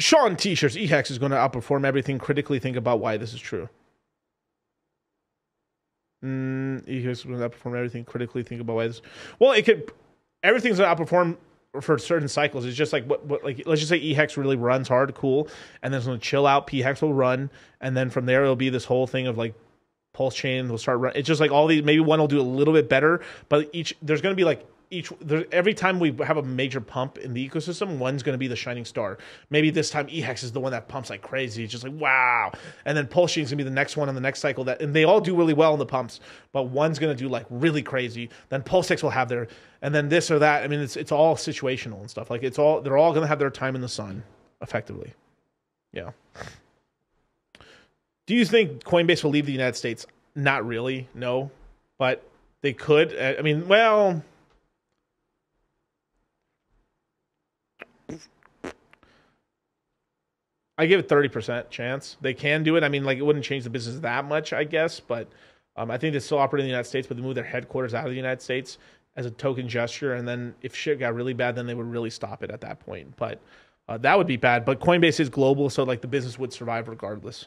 Sean T-shirts, EHEX is going to outperform everything. Critically think about why this is true. EHEX is going to outperform everything. Critically think about why this... Well, it could... Everything's going to outperform for certain cycles. It's just like... like, let's just say EHEX really runs hard, cool. And then it's going to chill out. PHex will run. And then from there, it'll be this whole thing of like... PulseChain will start running. It's just like all these... Maybe one will do a little bit better. But each... There's going to be like... every time we have a major pump in the ecosystem, one's going to be the shining star. Maybe this time EHEX is the one that pumps like crazy. It's just like, wow. And then PulseChain is going to be the next one on the next cycle. And they all do really well in the pumps, but one's going to do like really crazy. Then PulseX will have their, and then this or that. I mean, it's all situational and stuff. Like it's all, they're all going to have their time in the sun effectively. Yeah. Do you think Coinbase will leave the United States? Not really. No, but they could. I mean, well... I give it 30% chance they can do it. I mean, like, it wouldn't change the business that much, I guess, but I think they still operate in the United States, but they move their headquarters out of the United States as a token gesture, and then if shit got really bad, then they would really stop it at that point. But that would be bad. But Coinbase is global, so like the business would survive regardless.